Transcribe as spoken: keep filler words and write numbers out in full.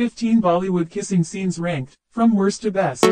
fifteen Bollywood kissing scenes ranked from worst to best.